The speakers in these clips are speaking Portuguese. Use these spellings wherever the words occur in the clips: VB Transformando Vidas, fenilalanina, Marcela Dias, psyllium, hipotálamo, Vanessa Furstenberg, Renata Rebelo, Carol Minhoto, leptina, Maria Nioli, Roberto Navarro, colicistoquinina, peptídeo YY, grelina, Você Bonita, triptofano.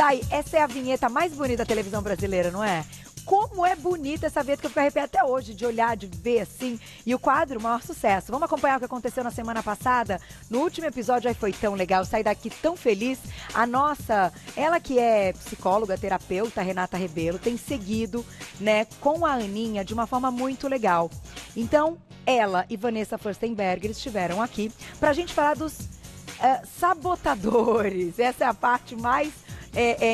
Daí, essa é a vinheta mais bonita da televisão brasileira, não é? Como é bonita essa vinheta, que eu fico arrepiada até hoje de olhar, de ver assim. E o quadro, o maior sucesso. Vamos acompanhar o que aconteceu na semana passada? No último episódio, aí foi tão legal, saí daqui tão feliz. A nossa, ela que é psicóloga, terapeuta, Renata Rebelo, tem seguido, né, com a Aninha de uma forma muito legal. Então, ela e Vanessa Furstenberg, eles estiveram aqui pra gente falar dos sabotadores. Essa é a parte mais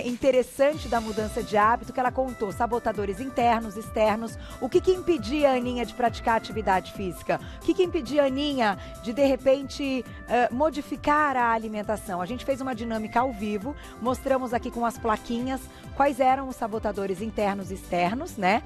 interessante da mudança de hábito, que ela contou sabotadores internos, externos, o que que impedia a Aninha de praticar atividade física, o que que impedia a Aninha de repente, modificar a alimentação. A gente fez uma dinâmica ao vivo, mostramos aqui com as plaquinhas quais eram os sabotadores internos e externos, né?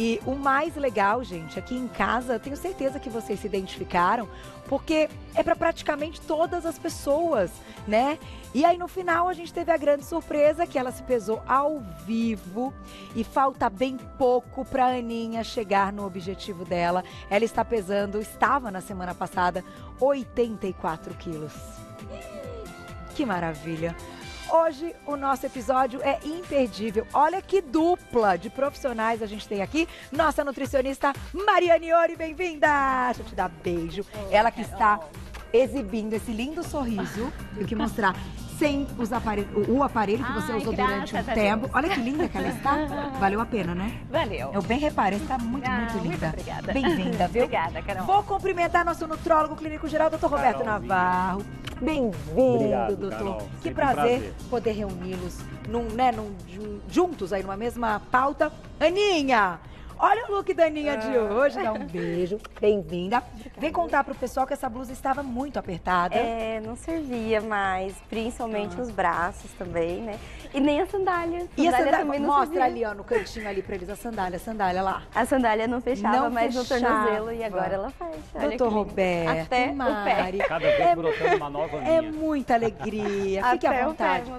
E o mais legal, gente, aqui em casa, eu tenho certeza que vocês se identificaram, porque é para praticamente todas as pessoas, né? E aí, no final, a gente teve a grande surpresa que ela se pesou ao vivo e falta bem pouco para a Aninha chegar no objetivo dela. Ela está pesando, estava na semana passada, 84 quilos. Que maravilha! Hoje o nosso episódio é imperdível. Olha que dupla de profissionais a gente tem aqui. Nossa nutricionista Maria Nioli, bem-vinda! Deixa eu te dar beijo. Ela que está exibindo esse lindo sorriso. Eu que mostrar sem os o aparelho que você usou durante um tempo. Olha que linda que ela está. Valeu a pena, né? Valeu. Eu bem reparei, está muito, muito linda. Muito obrigada. Bem-vinda, viu? Obrigada, Carol. Vou cumprimentar nosso nutrólogo clínico-geral, doutor Roberto Navarro. Bem-vindo, doutor. Que prazer poder reuni-los juntos aí numa mesma pauta. Aninha, olha o look da Aninha de hoje. Dá um beijo. Bem-vinda. Vem contar pro pessoal que essa blusa estava muito apertada. É, não servia mais, principalmente os braços também, né? E nem as sandálias. E a sandália também não servia. Mostra ali, ó, no cantinho ali pra eles a sandália lá. A sandália não fechava mais no tornozelo e agora ela fecha. Doutor Roberto, até o pé. Cada vez brotando uma nova linha. É muita alegria, fique à vontade.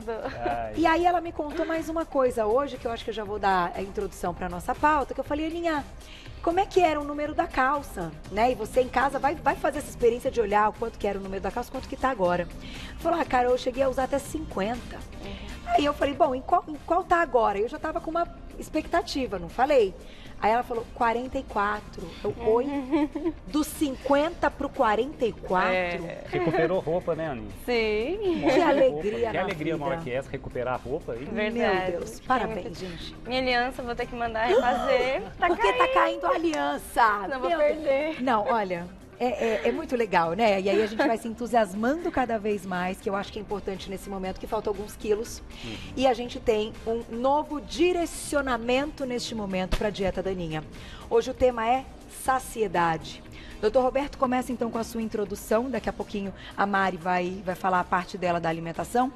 E aí ela me contou mais uma coisa hoje, que eu acho que eu já vou dar a introdução pra nossa pauta, que eu falei, Aninha, como é que era o número da calça, né? E você em casa vai fazer essa experiência de olhar o quanto que era o número da calça, quanto que tá agora. Falou, cara, eu cheguei a usar até 50. Aí eu falei, bom, em qual tá agora? Eu já tava com uma expectativa, não falei? Aí ela falou, 44. Eu, oi? Do 50 pro 44? É, recuperou roupa, né, Aninha? Sim. Que alegria, né? Que alegria na hora que essa, recuperar a roupa. E... Verdade. Meu Deus, parabéns, gente. Minha aliança, vou ter que mandar refazer. Porque tá caindo a aliança. Não vou perder. Não, olha... É muito legal, né? E aí a gente vai se entusiasmando cada vez mais, que eu acho que é importante nesse momento, que faltam alguns quilos. E a gente tem um novo direcionamento neste momento para a dieta da Aninha. Hoje o tema é saciedade. Doutor Roberto, começa então com a sua introdução. Daqui a pouquinho a Mari vai falar a parte dela da alimentação.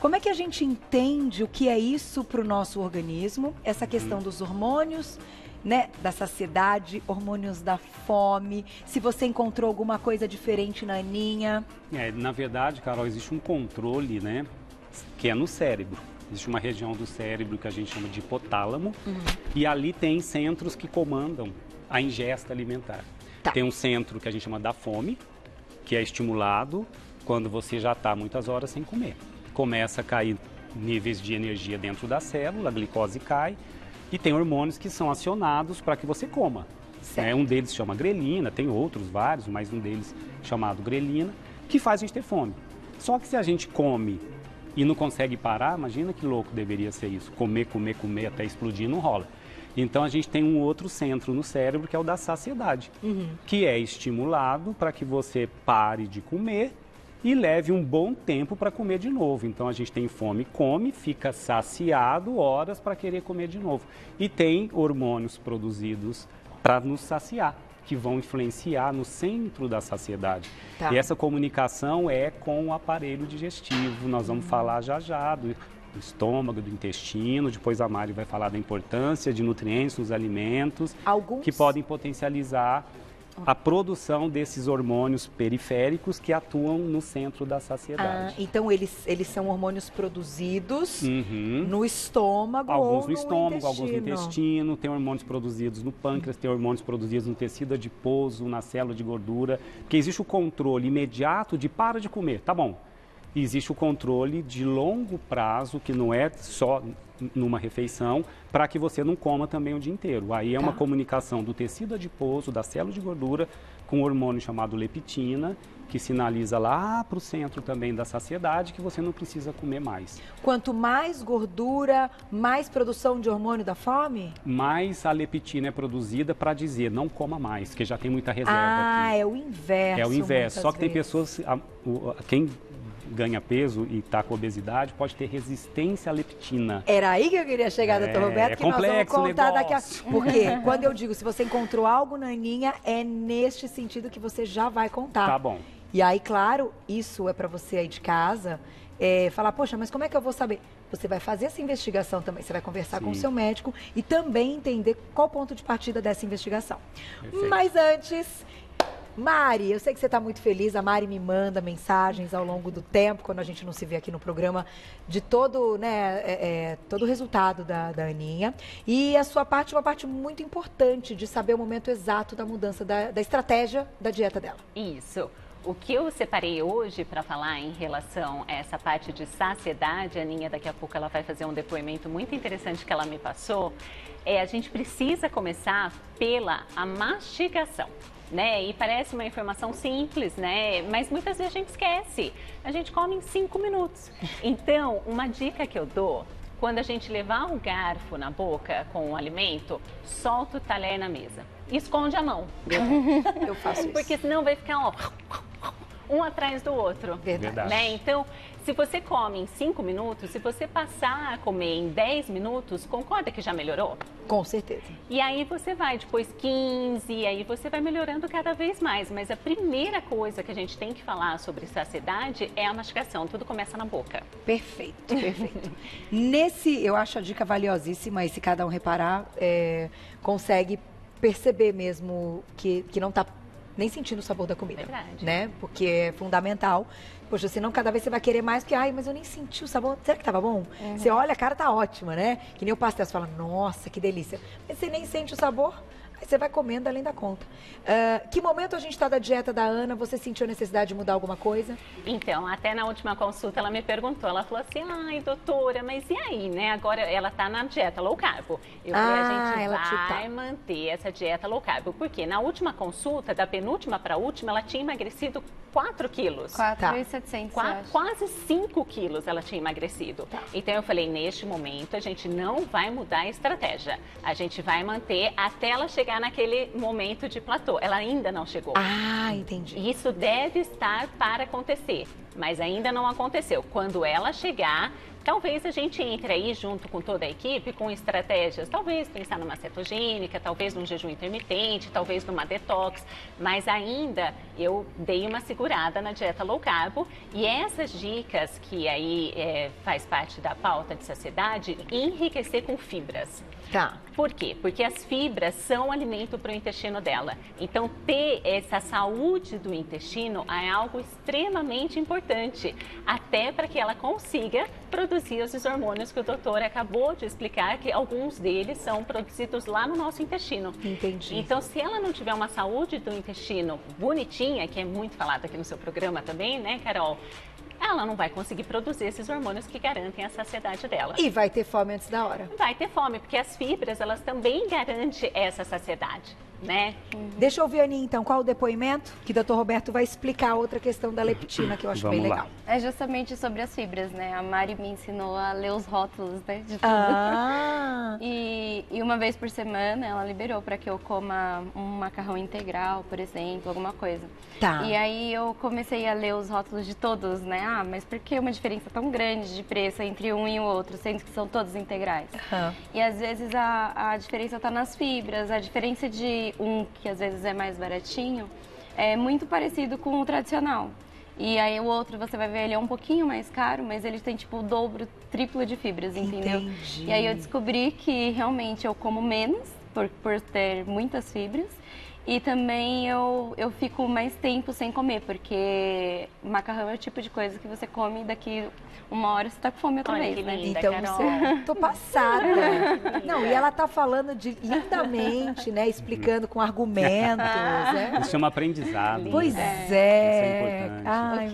Como é que a gente entende o que é isso para o nosso organismo? Essa questão dos hormônios... né? Da saciedade, hormônios da fome, se você encontrou alguma coisa diferente na Aninha. É, na verdade, Carol, existe um controle, né, que é no cérebro. Existe uma região do cérebro que a gente chama de hipotálamo e ali tem centros que comandam a ingesta alimentar. Tá. Tem um centro que a gente chama da fome, que é estimulado quando você já está muitas horas sem comer. Começa a cair níveis de energia dentro da célula, a glicose cai. E tem hormônios que são acionados para que você coma. Né? Um deles chama grelina, tem outros, vários, mas um deles chamado grelina, que faz a gente ter fome. Só que se a gente come e não consegue parar, imagina que louco deveria ser isso. Comer, comer, comer até explodir não rola. Então a gente tem um outro centro no cérebro que é o da saciedade, que é estimulado para que você pare de comer e leve um bom tempo para comer de novo. Então a gente tem fome, come, fica saciado horas para querer comer de novo. E tem hormônios produzidos para nos saciar, que vão influenciar no centro da saciedade. Tá. E essa comunicação é com o aparelho digestivo. Nós vamos falar já do estômago, do intestino, depois a Mari vai falar da importância de nutrientes nos alimentos, alguns que podem potencializar a produção desses hormônios periféricos que atuam no centro da saciedade. Ah, então eles são hormônios produzidos no estômago, alguns no estômago, intestino. Alguns no intestino, tem hormônios produzidos no pâncreas, tem hormônios produzidos no tecido adiposo, na célula de gordura, porque existe o controle imediato de para de comer, tá bom. E existe o controle de longo prazo, que não é só numa refeição, para que você não coma também o dia inteiro. Aí é uma comunicação do tecido adiposo, da célula de gordura, com um hormônio chamado leptina, que sinaliza lá para o centro também da saciedade que você não precisa comer mais. Quanto mais gordura, mais produção de hormônio da fome? Mais a leptina é produzida para dizer, não coma mais, porque já tem muita reserva aqui. Ah, é o inverso. É o inverso, só que tem pessoas, quem ganha peso e está com obesidade, pode ter resistência à leptina. Era aí que eu queria chegar, doutor Roberto, que nós vamos contar daqui a pouco. Porque quando eu digo, se você encontrou algo na Aninha, é neste sentido que você já vai contar. Tá bom. E aí, claro, isso é para você aí de casa, falar, poxa, mas como é que eu vou saber? Você vai fazer essa investigação também, você vai conversar com o seu médico e também entender qual ponto de partida dessa investigação. Perfeito. Mas antes... Mari, eu sei que você está muito feliz, a Mari me manda mensagens ao longo do tempo, quando a gente não se vê aqui no programa, de todo, né, todo o resultado da Aninha. E a sua parte é uma parte muito importante de saber o momento exato da mudança da estratégia da dieta dela. Isso. O que eu separei hoje para falar em relação a essa parte de saciedade, a Aninha daqui a pouco ela vai fazer um depoimento muito interessante que ela me passou, a gente precisa começar pela mastigação. Né? E parece uma informação simples, né? Mas muitas vezes a gente esquece. A gente come em 5 minutos. Então, uma dica que eu dou, quando a gente levar um garfo na boca com um alimento, solta o talher na mesa. E esconde a mão. Eu faço isso. Porque senão vai ficar um atrás do outro. Verdade. Né? Então, se você come em 5 minutos, se você passar a comer em 10 minutos, concorda que já melhorou? Com certeza. E aí você vai depois 15, e aí você vai melhorando cada vez mais. Mas a primeira coisa que a gente tem que falar sobre saciedade é a mastigação. Tudo começa na boca. Perfeito, perfeito. Nesse, eu acho a dica valiosíssima, e se cada um reparar, consegue perceber mesmo que não está nem sentindo o sabor da comida. Verdade. Né? Porque é fundamental. Poxa, senão cada vez você vai querer mais, porque, ai, mas eu nem senti o sabor, será que tava bom? Uhum. Você olha, a cara tá ótima, né? Que nem o pastel, você fala, nossa, que delícia. Mas você nem sente o sabor, aí você vai comendo além da conta. Que momento a gente tá da dieta da Ana, você sentiu a necessidade de mudar alguma coisa? Então, até na última consulta ela me perguntou, ela falou assim, ai, doutora, mas e aí, né? Agora ela tá na dieta low carb. Eu falei, a gente vai manter essa dieta low carb, porque na última consulta, da penúltima pra última, ela tinha emagrecido 4 quilos. 4,700, quase 5 quilos ela tinha emagrecido. Tá. Então eu falei, neste momento a gente não vai mudar a estratégia. A gente vai manter até ela chegar naquele momento de platô. Ela ainda não chegou. Ah, entendi. Isso deve estar para acontecer, mas ainda não aconteceu. Quando ela chegar, talvez a gente entre aí junto com toda a equipe com estratégias, talvez pensar numa cetogênica, talvez num jejum intermitente, talvez numa detox, mas ainda eu dei uma segurada na dieta low carb e essas dicas que aí faz parte da pauta de saciedade, enriquecer com fibras. Tá. Por quê? Porque as fibras são alimento para o intestino dela. Então, ter essa saúde do intestino é algo extremamente importante, até para que ela consiga produzir esses hormônios que o doutor acabou de explicar, que alguns deles são produzidos lá no nosso intestino. Entendi. Então, se ela não tiver uma saúde do intestino bonitinha, que é muito falado aqui no seu programa também, né, Carol? Ela não vai conseguir produzir esses hormônios que garantem a saciedade dela. E vai ter fome antes da hora. Vai ter fome, porque as fibras, elas também garantem essa saciedade, né? Deixa eu ver, Aninha, então, qual o depoimento que o doutor Roberto vai explicar outra questão da leptina, que eu acho bem legal. É justamente sobre as fibras, né? A Mari me ensinou a ler os rótulos, né, de tudo. Ah. E uma vez por semana, ela liberou para que eu coma um macarrão integral, por exemplo, alguma coisa. Tá. E aí eu comecei a ler os rótulos de todos, né? Ah, mas por que uma diferença tão grande de preço entre um e o outro, sendo que são todos integrais? Uhum. E às vezes a diferença tá nas fibras, a diferença de um, que às vezes é mais baratinho, é muito parecido com o tradicional. E aí o outro, você vai ver, ele é um pouquinho mais caro, mas ele tem tipo o dobro, triplo de fibras, entendeu? Entendi. E aí eu descobri que realmente eu como menos, por ter muitas fibras. E também eu fico mais tempo sem comer, porque macarrão é o tipo de coisa que você come e daqui uma hora você tá com fome outra vez, linda, né? Então, você... tô passada. Não, e ela tá falando de lindamente, né? Explicando com argumentos, né? Isso é um aprendizado. Pois é. Isso é importante. Ai, o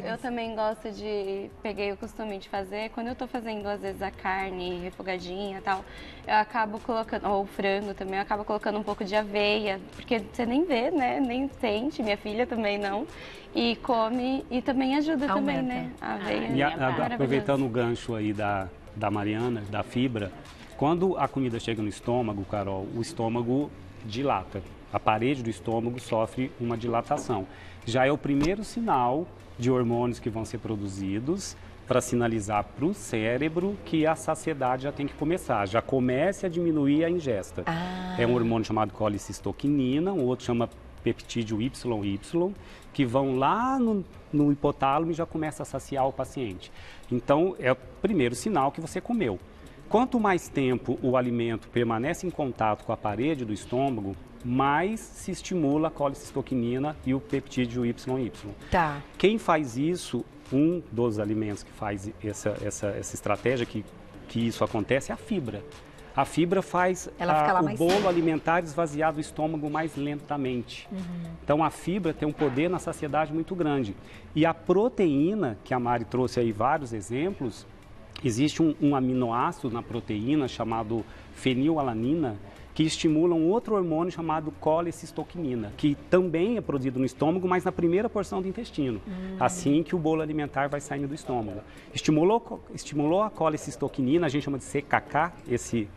que eu também gosto de... Peguei o costume de fazer, quando eu tô fazendo, às vezes, a carne refogadinha e tal, eu acabo colocando... Ou o frango também, eu acabo colocando um pouco de aveia, porque você nem vê, né? Nem sente, minha filha também não. E come, e também ajuda também, né? A aveia. E aproveitando o gancho aí da Mariana, da fibra, quando a comida chega no estômago, Carol, o estômago dilata. A parede do estômago sofre uma dilatação. Já é o primeiro sinal de hormônios que vão ser produzidos para sinalizar para o cérebro que a saciedade já tem que começar, já comece a diminuir a ingesta. É um hormônio chamado colicistoquinina, um outro chama peptídeo YY, que vão lá no hipotálamo e já começa a saciar o paciente. Então, é o primeiro sinal que você comeu. Quanto mais tempo o alimento permanece em contato com a parede do estômago, mais se estimula a colicistoquinina e o peptídeo YY. Tá. Quem faz isso... Um dos alimentos que faz essa estratégia, que isso acontece, é a fibra. A fibra faz o bolo alimentar esvaziar do estômago mais lentamente. Uhum. Então, a fibra tem um poder na saciedade muito grande. E a proteína, que a Mari trouxe aí vários exemplos, existe um aminoácido na proteína chamado fenilalanina, que estimula um outro hormônio chamado colecistoquinina, que também é produzido no estômago, mas na primeira porção do intestino, assim que o bolo alimentar vai saindo do estômago. Estimulou a colecistoquinina, a gente chama de CKK, esse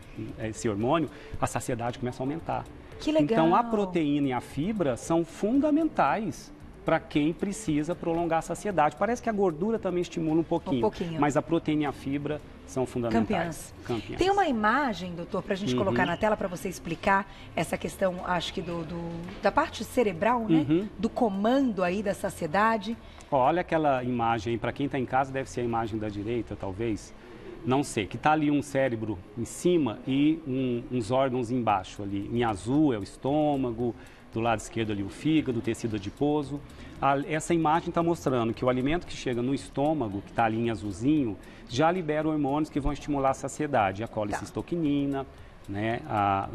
hormônio, a saciedade começa a aumentar. Que legal! Então, a proteína e a fibra são fundamentais para quem precisa prolongar a saciedade. Parece que a gordura também estimula um pouquinho. Mas a proteína e a fibra são fundamentais. Campeãs. Tem uma imagem, doutor, para a gente colocar na tela para você explicar essa questão, acho que da parte cerebral, né? Do comando aí da saciedade. Olha aquela imagem, para quem está em casa deve ser a imagem da direita, talvez, não sei, que está ali um cérebro em cima e uns órgãos embaixo ali. Em azul é o estômago, do lado esquerdo ali o fígado, o tecido adiposo. Essa imagem está mostrando que o alimento que chega no estômago, que está ali em azulzinho, já libera hormônios que vão estimular a saciedade, a colicistoquinina, né,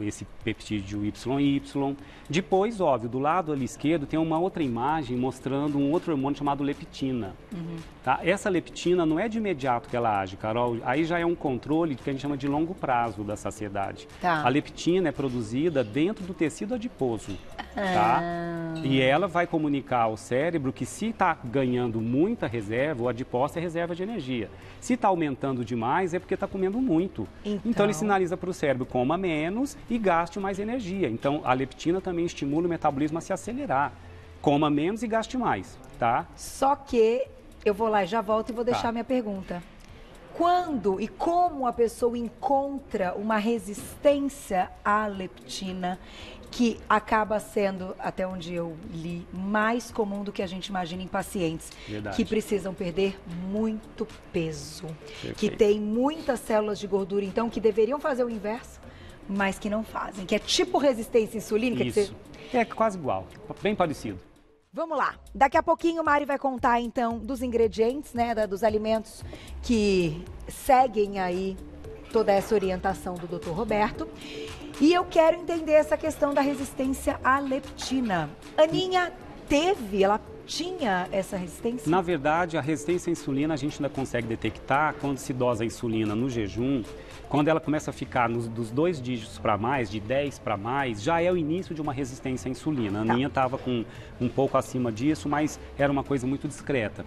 esse peptídeo YY. Depois, óbvio, do lado ali esquerdo tem uma outra imagem mostrando um outro hormônio chamado leptina. Tá? Essa leptina não é de imediato que ela age, Carol. Aí já é um controle que a gente chama de longo prazo da saciedade. A leptina é produzida dentro do tecido adiposo. Tá? E ela vai comunicar ao cérebro que se está ganhando muita reserva, o adipócito é reserva de energia. Se está aumentando demais é porque está comendo muito. Então ele sinaliza para o cérebro, coma menos e gaste mais energia. Então a leptina também estimula o metabolismo a se acelerar. Coma menos e gaste mais, tá? Só que eu vou lá e já volto e vou deixar minha pergunta. Quando e como a pessoa encontra uma resistência à leptina, que acaba sendo, até onde eu li, mais comum do que a gente imagina em pacientes que precisam perder muito peso, que tem muitas células de gordura, então, que deveriam fazer o inverso, mas que não fazem, que é tipo resistência insulínica? Isso, é quase igual, bem parecido. Vamos lá, daqui a pouquinho o Mari vai contar, então, dos ingredientes, né, dos alimentos que seguem aí toda essa orientação do Dr. Roberto. E eu quero entender essa questão da resistência à leptina. Aninha ela tinha essa resistência? Na verdade, a resistência à insulina a gente ainda consegue detectar quando se dosa a insulina no jejum. Quando ela começa a ficar dos 2 dígitos para mais, de 10 para mais, já é o início de uma resistência à insulina. A minha estava com um pouco acima disso, mas era uma coisa muito discreta.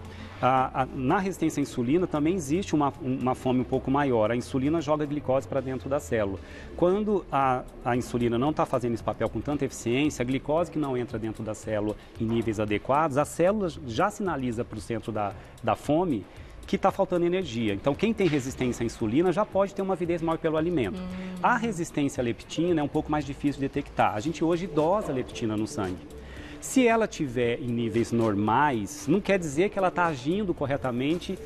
Na resistência à insulina também existe uma fome um pouco maior. A insulina joga a glicose para dentro da célula. Quando a insulina não está fazendo esse papel com tanta eficiência, a glicose que não entra dentro da célula em níveis adequados, a célula já sinaliza para o centro da fome que está faltando energia. Então, quem tem resistência à insulina já pode ter uma avidez maior pelo alimento. A resistência à leptina é um pouco mais difícil de detectar. A gente hoje dosa a leptina no sangue. Se ela tiver em níveis normais, não quer dizer que ela está agindo corretamente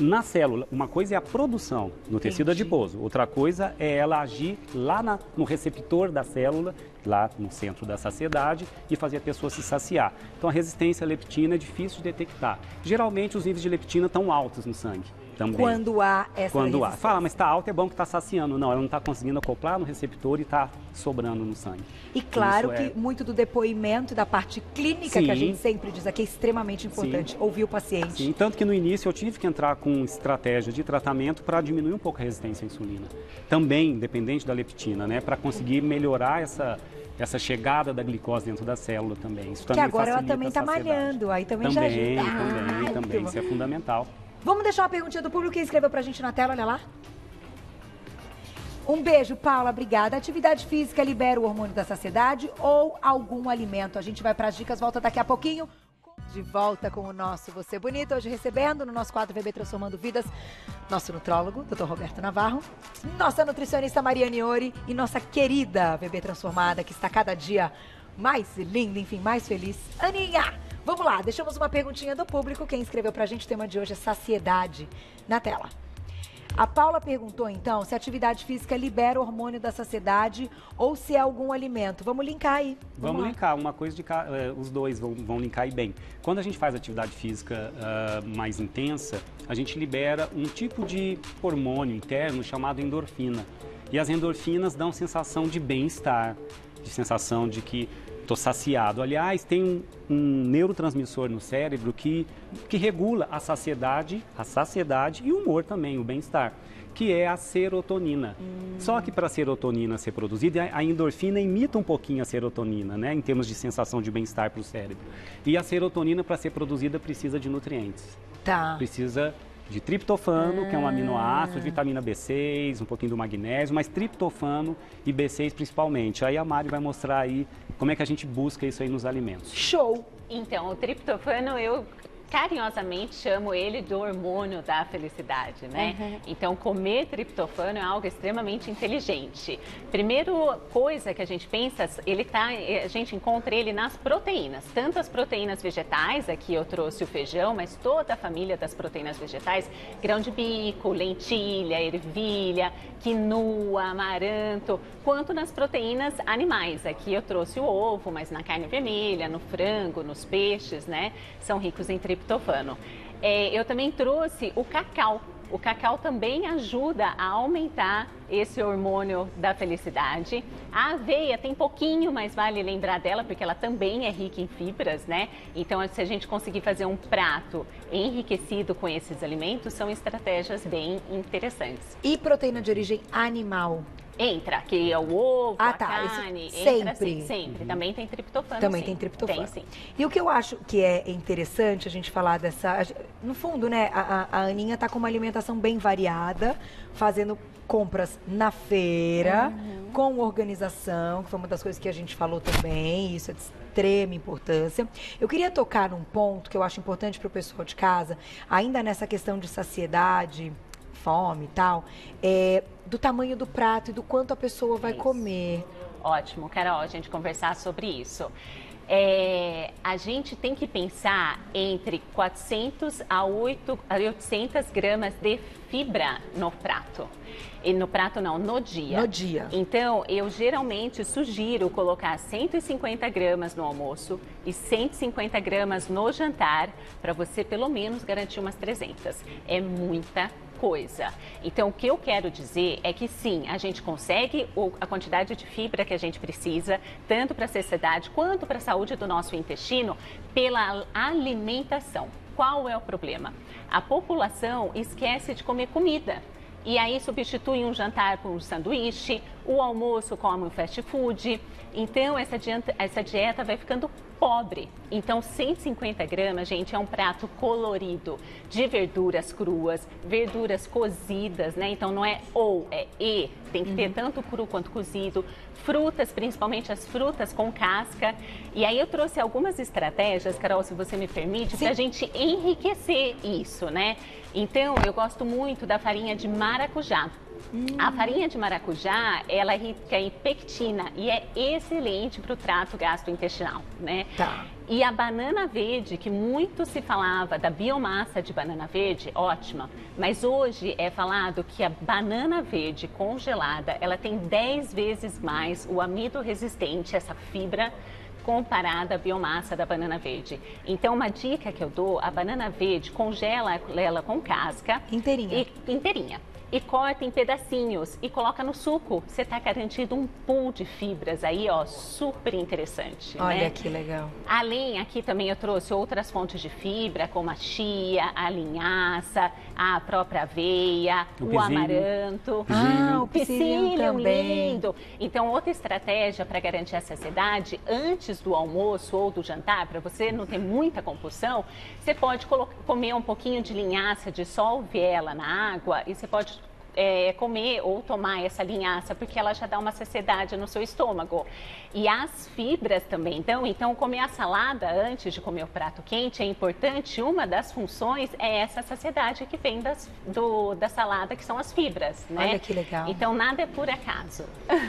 na célula. Uma coisa é a produção no tecido adiposo, outra coisa é ela agir lá no receptor da célula, lá no centro da saciedade, e fazer a pessoa se saciar. Então a resistência à leptina é difícil de detectar. Geralmente os níveis de leptina estão altos no sangue. Também. Quando há essa resistência. Fala, mas está alta, é bom que está saciando. Não, ela não está conseguindo acoplar no receptor e está sobrando no sangue. E claro que muito do depoimento da parte clínica, que a gente sempre diz aqui, é extremamente importante ouvir o paciente. Sim, tanto que no início eu tive que entrar com estratégia de tratamento para diminuir um pouco a resistência à insulina. Também dependente da leptina, né? Para conseguir melhorar essa chegada da glicose dentro da célula também. Isso também facilita. Que agora ela também está malhando, aí também já ajuda. Também, isso é fundamental. Vamos deixar uma perguntinha do público que escreveu pra gente na tela, olha lá. Um beijo, Paula, obrigada. Atividade física libera o hormônio da saciedade ou algum alimento? A gente vai pras dicas, volta daqui a pouquinho. De volta com o nosso Você Bonita, hoje recebendo no nosso quadro VB Transformando Vidas, nosso nutrólogo, Dr. Roberto Navarro, nossa nutricionista Maria Nioli e nossa querida VB Transformada, que está cada dia mais linda, enfim, mais feliz, Aninha. Vamos lá, deixamos uma perguntinha do público. Quem escreveu pra gente, o tema de hoje é saciedade, na tela. A Paula perguntou, então, se a atividade física libera o hormônio da saciedade ou se é algum alimento. Vamos linkar aí. Vamos linkar, uma coisa de cada, os dois vão linkar aí bem. Quando a gente faz atividade física mais intensa, a gente libera um tipo de hormônio interno chamado endorfina. E as endorfinas dão sensação de bem-estar, de sensação de que estou saciado. Aliás, tem um neurotransmissor no cérebro que regula a saciedade e o humor também, o bem-estar, que é a serotonina. Só que para a serotonina ser produzida, a endorfina imita um pouquinho a serotonina, né? Em termos de sensação de bem-estar para o cérebro. E a serotonina, para ser produzida, precisa de nutrientes. Tá. Precisa de triptofano, que é um aminoácido, de vitamina B6, um pouquinho do magnésio, mas triptofano e B6 principalmente. Aí a Mari vai mostrar aí como é que a gente busca isso aí nos alimentos. Show! Então, o triptofano eu carinhosamente chamo ele do hormônio da felicidade, né? Uhum. Então, comer triptofano é algo extremamente inteligente. Primeira coisa que a gente pensa, a gente encontra ele nas proteínas. Tanto as proteínas vegetais, aqui eu trouxe o feijão, mas toda a família das proteínas vegetais, grão de bico, lentilha, ervilha, quinua, amaranto, quanto nas proteínas animais. Aqui eu trouxe o ovo, mas na carne vermelha, no frango, nos peixes, né? São ricos em triptofano. Eu também trouxe o cacau. O cacau também ajuda a aumentar esse hormônio da felicidade. A aveia tem pouquinho, mas vale lembrar dela, porque ela também é rica em fibras, né? Então, se a gente conseguir fazer um prato enriquecido com esses alimentos, são estratégias bem interessantes. E proteína de origem animal? Entra, que é o ovo, a carne, entra sempre. Também tem triptofano. Também tem triptofano. Tem, sim. E o que eu acho que é interessante a gente falar dessa... No fundo, né, a Aninha tá com uma alimentação bem variada, fazendo compras na feira, com organização, que foi uma das coisas que a gente falou também, isso é de extrema importância. Eu queria tocar num ponto que eu acho importante para o pessoal de casa, ainda nessa questão de saciedade, fome e tal, do tamanho do prato e do quanto a pessoa vai comer. Ótimo, Carol, a gente conversar sobre isso. A gente tem que pensar entre 400 a 800 gramas de fibra no prato. E no prato não, no dia. No dia. Então, eu geralmente sugiro colocar 150 gramas no almoço e 150 gramas no jantar, para você pelo menos garantir umas 300. É muita coisa. Então, o que eu quero dizer é que sim, a gente consegue a quantidade de fibra que a gente precisa, tanto para a saciedade quanto para a saúde do nosso intestino, pela alimentação. Qual é o problema? A população esquece de comer comida. E aí substitui um jantar por um sanduíche, o almoço come um fast food. Então, essa dieta vai ficando pobre. Então, 150 gramas, gente, é um prato colorido de verduras cruas, verduras cozidas, né? Então, não é ou, é e. Tem que ter tanto cru quanto cozido. Frutas, principalmente as frutas com casca. E aí, eu trouxe algumas estratégias, Carol, se você me permite, pra gente enriquecer isso, né? Então, eu gosto muito da farinha de maracujá. A farinha de maracujá, ela é rica em pectina e é excelente para o trato gastrointestinal, né? Tá. E a banana verde, que muito se falava da biomassa de banana verde, ótima. Mas hoje é falado que a banana verde congelada, ela tem 10 vezes mais o amido resistente, essa fibra, comparada à biomassa da banana verde. Então, uma dica que eu dou, a banana verde congela ela com casca. Inteirinha. Inteirinha. E corta em pedacinhos e coloca no suco. Você está garantido um pool de fibras aí, ó, super interessante. Olha, né? Que legal. Além, aqui também eu trouxe outras fontes de fibra, como a chia, a linhaça, a própria aveia, o amaranto. Ah, o psyllium também. Lindo. Então, outra estratégia para garantir a saciedade, antes do almoço ou do jantar, para você não ter muita compulsão, você pode comer um pouquinho de linhaça, dissolve ela na água e você pode comer ou tomar essa linhaça, porque ela já dá uma saciedade no seu estômago. E as fibras também dão, então comer a salada antes de comer o prato quente é importante. Uma das funções é essa saciedade que vem da salada, que são as fibras, né? Olha que legal. Então nada é por acaso.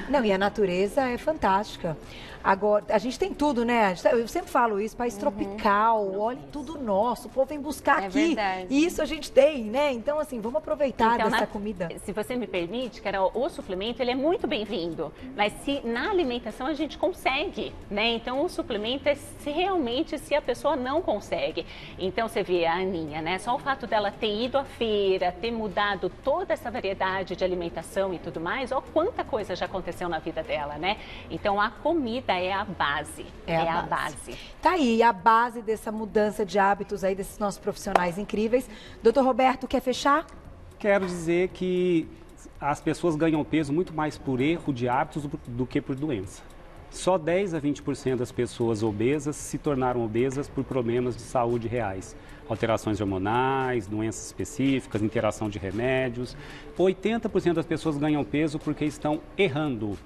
Não, e a natureza é fantástica. Agora, a gente tem tudo, né? Eu sempre falo isso, país tropical, olha, tudo nosso, o povo vem buscar aqui. Verdade. Isso a gente tem, né? Então, assim, vamos aproveitar então, dessa comida. Se você me permite, Carol, o suplemento, ele é muito bem-vindo. Mas se na alimentação a gente consegue, né? Então, o suplemento é realmente se a pessoa não consegue. Então, você vê a Aninha, né? Só o fato dela ter ido à feira, ter mudado toda essa variedade de alimentação e tudo mais, ó, quanta coisa já aconteceu na vida dela, né? Então, a comida é a base, é a base. Tá aí, a base dessa mudança de hábitos aí desses nossos profissionais incríveis. Doutor Roberto, quer fechar? Quero dizer que as pessoas ganham peso muito mais por erro de hábitos do que por doença. Só 10 a 20% das pessoas obesas se tornaram obesas por problemas de saúde reais. Alterações hormonais, doenças específicas, interação de remédios. 80% das pessoas ganham peso porque estão errando.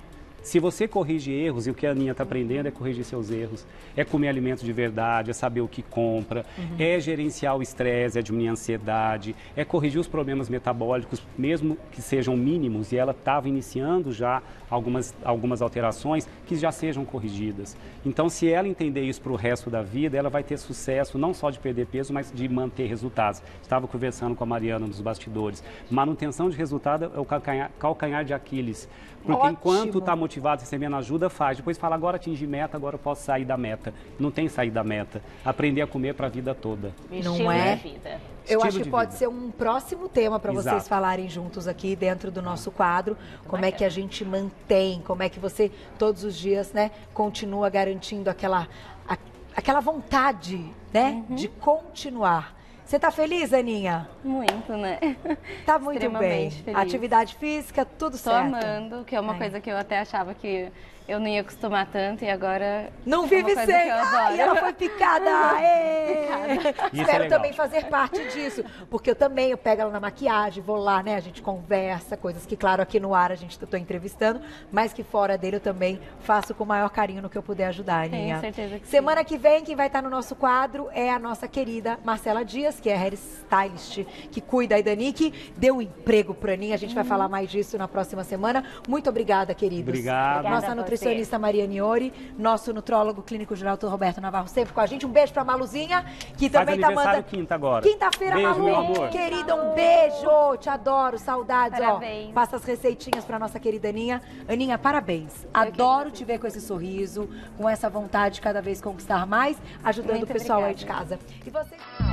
Se você corrige erros, e o que a Aninha está aprendendo é corrigir seus erros, é comer alimentos de verdade, é saber o que compra, é gerenciar o estresse, é diminuir a ansiedade, é corrigir os problemas metabólicos, mesmo que sejam mínimos, e ela estava iniciando já algumas alterações que já sejam corrigidas. Então, se ela entender isso para o resto da vida, ela vai ter sucesso não só de perder peso, mas de manter resultados. Estava conversando com a Mariana nos bastidores. Manutenção de resultado é o calcanhar de Aquiles. Porque Ótimo. Enquanto está motivado, recebendo ajuda, faz. Depois fala, agora atingi meta, agora eu posso sair da meta. Não tem sair da meta. Aprender a comer para a vida toda. Não é? Eu acho que pode ser um próximo tema para vocês falarem juntos aqui dentro do nosso quadro. Como é que a gente mantém, como é que você todos os dias, né, continua garantindo aquela vontade, né, de continuar. Você tá feliz, Aninha? Muito, né? Tá muito bem. Feliz. Atividade física, tudo certo. Tô amando, que é uma coisa que eu até achava que eu não ia acostumar tanto e agora... Não vive sem! E ela foi picada! Espero também fazer parte disso, porque eu pego ela na maquiagem, vou lá, né? A gente conversa, coisas que, claro, aqui no ar a gente tô entrevistando, mas que fora dele eu também faço com o maior carinho no que eu puder ajudar, Aninha. Tenho certeza que sim. Semana que vem, quem vai estar no nosso quadro é a nossa querida Marcela Dias, que é a hair stylist, que cuida aí da Nick, deu emprego pra Aninha, a gente vai falar mais disso na próxima semana. Muito obrigada, queridos. Obrigada. Nossa nutricionista Maria Nioli, nosso nutrólogo clínico geral, doutor Roberto Navarro, sempre com a gente. Um beijo pra Maluzinha, que também tá mandando... quinta agora. Quinta-feira, Malu, meu amor. Querida, um beijo. Te adoro, saudades. Parabéns. Ó, passa as receitinhas pra nossa querida Aninha. Aninha, parabéns. Adoro te ver com esse sorriso, com essa vontade de cada vez conquistar mais, ajudando o pessoal aí de casa. E você...